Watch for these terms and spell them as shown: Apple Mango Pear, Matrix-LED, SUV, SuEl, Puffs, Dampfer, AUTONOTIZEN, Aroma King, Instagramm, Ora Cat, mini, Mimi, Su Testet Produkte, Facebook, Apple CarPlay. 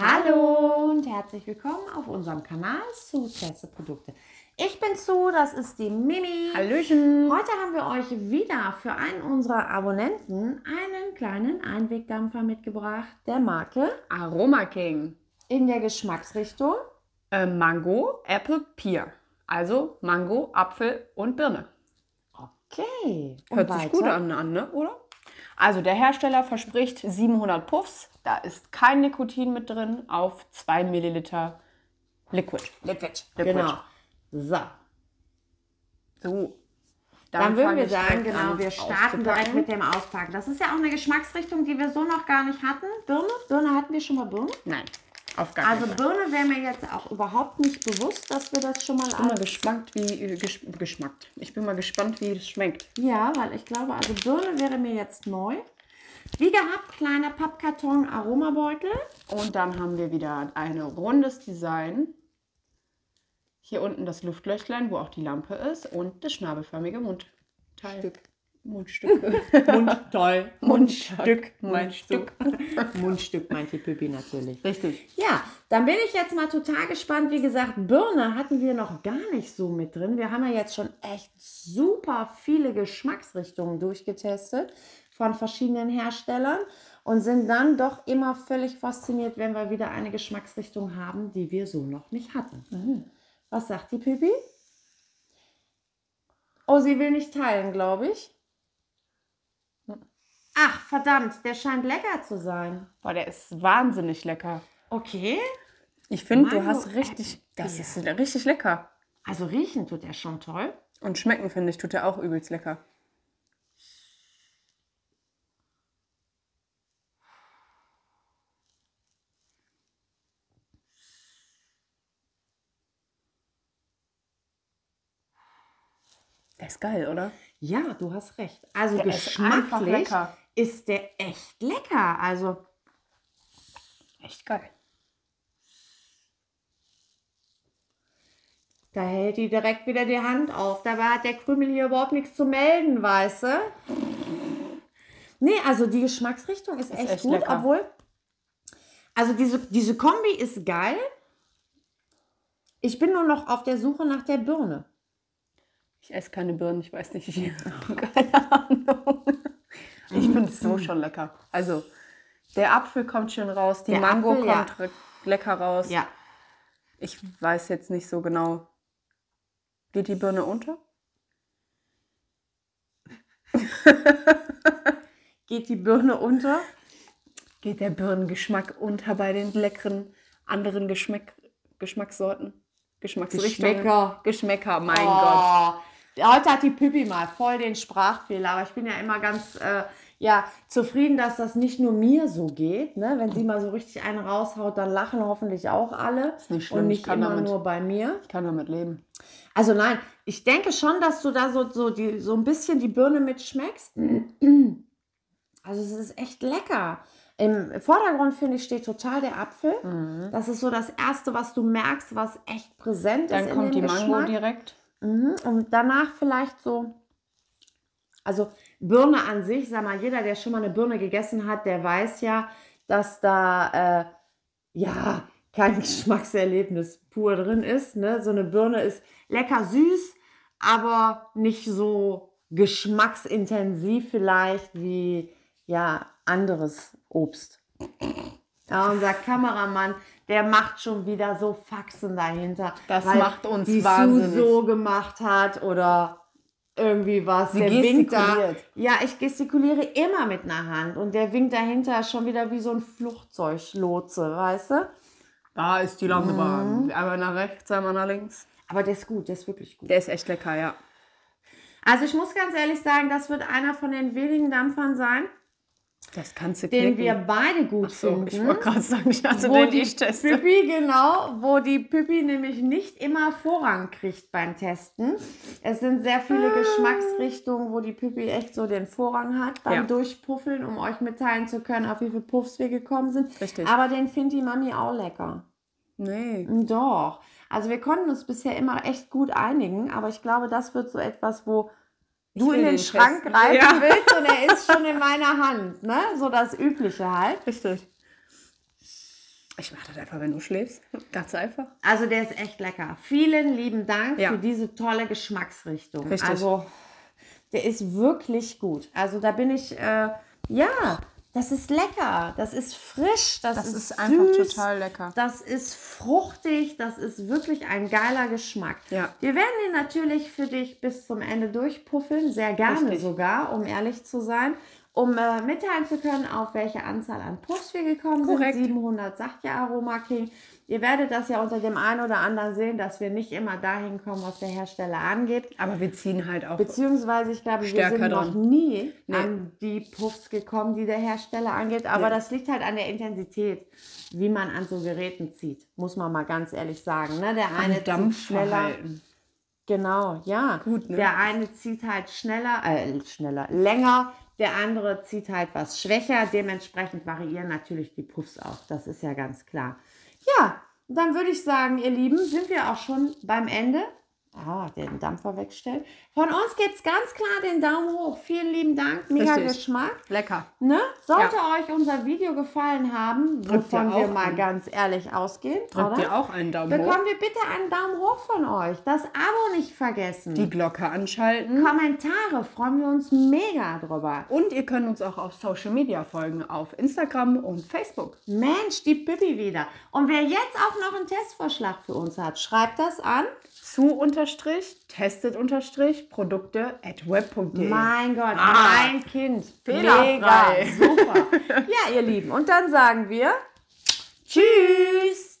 Hallo und herzlich willkommen auf unserem Kanal zu Teste Produkte. Ich bin Zu, das ist die Mimi. Hallöchen. Heute haben wir euch wieder für einen unserer Abonnenten einen kleinen Einwegdampfer mitgebracht, der Marke Aroma King. In der Geschmacksrichtung Mango, Apple, Pear. Also Mango, Apfel und Birne. Okay. Hört sich gut an, ne? Oder? Also der Hersteller verspricht 700 Puffs, da ist kein Nikotin mit drin, auf 2 Milliliter Liquid. Genau. So. Dann würden wir sagen, genau, wir starten direkt mit dem Auspacken. Das ist ja auch eine Geschmacksrichtung, die wir so noch gar nicht hatten. Birne hatten wir schon mal Birne? Nein, auf gar keinen Fall. Also Birne wäre mir jetzt auch überhaupt nicht bewusst, dass wir das schon mal... Ich bin mal gespannt, wie es schmeckt. Ja, weil ich glaube, also Birne wäre mir jetzt neu. Wie gehabt, kleiner Pappkarton Aromabeutel. Und dann haben wir wieder ein rundes Design. Hier unten das Luftlöchlein, wo auch die Lampe ist. Und das schnabelförmige Mundstück meint die Püppi natürlich. Richtig. Ja, dann bin ich jetzt mal total gespannt. Wie gesagt, Birne hatten wir noch gar nicht so mit drin. Wir haben ja jetzt schon echt super viele Geschmacksrichtungen durchgetestet von verschiedenen Herstellern und sind dann doch immer völlig fasziniert, wenn wir wieder eine Geschmacksrichtung haben, die wir so noch nicht hatten. Mhm. Was sagt die Püppi? Oh, sie will nicht teilen, glaube ich. Ach, verdammt, der scheint lecker zu sein. Boah, der ist wahnsinnig lecker. Okay. Ich finde, du hast richtig... Das ist richtig lecker. Also riechen tut er schon toll. Und schmecken, finde ich, tut er auch übelst lecker. Der ist geil, oder? Ja, du hast recht. Also der geschmacklich ist der echt lecker. Also echt geil. Da hält die direkt wieder die Hand auf. Dabei hat der Krümel hier überhaupt nichts zu melden, weißt du? Nee, also die Geschmacksrichtung ist echt gut, lecker. Obwohl... Also diese Kombi ist geil. Ich bin nur noch auf der Suche nach der Birne. Ich esse keine Birnen, ich weiß nicht, ich habe keine Ahnung. Ich finde es so schon lecker. Also, der Apfel kommt schön raus, die Mango kommt lecker raus. Ja. Ich weiß jetzt nicht so genau. Geht die Birne unter? Geht die Birne unter? Geht der Birnengeschmack unter bei den leckeren anderen Geschmackssorten? Geschmäcker, mein Gott. Heute hat die Püppi mal voll den Sprachfehler, aber ich bin ja immer ganz zufrieden, dass das nicht nur mir so geht. Ne? Wenn sie mal so richtig einen raushaut, dann lachen hoffentlich auch alle. Ist nicht schlimm, und nicht immer nur bei mir. Ich kann damit leben. Also nein, ich denke schon, dass du da so ein bisschen die Birne mitschmeckst. Also es ist echt lecker. Im Vordergrund, finde ich, steht total der Apfel. Mhm. Das ist so das Erste, was du merkst, was echt präsent ist in dem Geschmack. Dann kommt die Mango direkt. Mhm. Und danach vielleicht so, also Birne an sich, sag mal, jeder, der schon mal eine Birne gegessen hat, der weiß ja, dass da kein Geschmackserlebnis pur drin ist. Ne? So eine Birne ist lecker süß, aber nicht so geschmacksintensiv vielleicht wie anderes Obst. Ja, unser Kameramann, der macht schon wieder so Faxen dahinter. Das macht uns wahnsinnig. Die Sue so gemacht hat oder irgendwie was. Der winkt da. Ja, ich gestikuliere immer mit einer Hand und der winkt dahinter schon wieder wie so ein Flugzeuglotse, weißt du? Da ist die Landebahn. Einmal nach rechts, einmal nach links. Aber der ist gut, der ist wirklich gut. Der ist echt lecker, ja. Also ich muss ganz ehrlich sagen, das wird einer von den wenigen Dampfern sein, den wir beide gut finden. Ich wollte gerade sagen, ich hatte den nicht testen. Wo die Püppi nämlich nicht immer Vorrang kriegt beim Testen. Es sind sehr viele Geschmacksrichtungen, wo die Püppi echt so den Vorrang hat beim Durchpuffeln, um euch mitteilen zu können, auf wie viele Puffs wir gekommen sind. Richtig. Aber den findet die Mami auch lecker. Nee. Doch. Also wir konnten uns bisher immer echt gut einigen, aber ich glaube, das wird so etwas, wo du in den Schrank greifen willst und er ist schon in meiner Hand, ne? So das Übliche halt. Richtig. Ich mache das einfach, wenn du schläfst. Ganz einfach. Also der ist echt lecker. Vielen lieben Dank für diese tolle Geschmacksrichtung. Richtig. Also der ist wirklich gut. Also da bin ich, ja, das ist lecker. Das ist frisch. Das ist süß, einfach total lecker. Das ist fruchtig. Das ist wirklich ein geiler Geschmack. Ja. Wir werden den natürlich für dich bis zum Ende durchpuffeln. Sehr gerne sogar, um ehrlich zu sein. Um mitteilen zu können, auf welche Anzahl an Puffs wir gekommen sind. 700 sagt ja Aroma King. Ihr werdet das ja unter dem einen oder anderen sehen, dass wir nicht immer dahin kommen, was der Hersteller angibt. Aber wir ziehen halt auch. Beziehungsweise, ich glaube, wir sind noch nie an die Puffs gekommen, die der Hersteller angibt. Aber das liegt halt an der Intensität, wie man an so Geräten zieht. Muss man mal ganz ehrlich sagen. Ne? Der eine zieht schneller. Genau, ja. Gut, ne? Der eine zieht halt schneller, länger. Der andere zieht halt was schwächer. Dementsprechend variieren natürlich die Puffs auch. Das ist ja ganz klar. Ja, dann würde ich sagen, ihr Lieben, sind wir auch schon beim Ende. Ah, den Dampfer wegstellen. Von uns gibt es ganz klar den Daumen hoch. Vielen lieben Dank. Mega Geschmack. Lecker. Ne? Sollte euch unser Video gefallen haben, wovon wir mal ganz ehrlich ausgehen, drückt ihr auch einen Daumen hoch. Bekommen wir bitte einen Daumen hoch von euch. Das Abo nicht vergessen. Die Glocke anschalten. Kommentare, freuen wir uns mega drüber. Und ihr könnt uns auch auf Social Media folgen, auf Instagram und Facebook. Mensch, die Bibi wieder. Und wer jetzt auch noch einen Testvorschlag für uns hat, schreibt das an. zu_testet_produkte@web.de. Mein Gott, mein Kind. Mega, super. Ja, ihr Lieben. Und dann sagen wir Tschüss.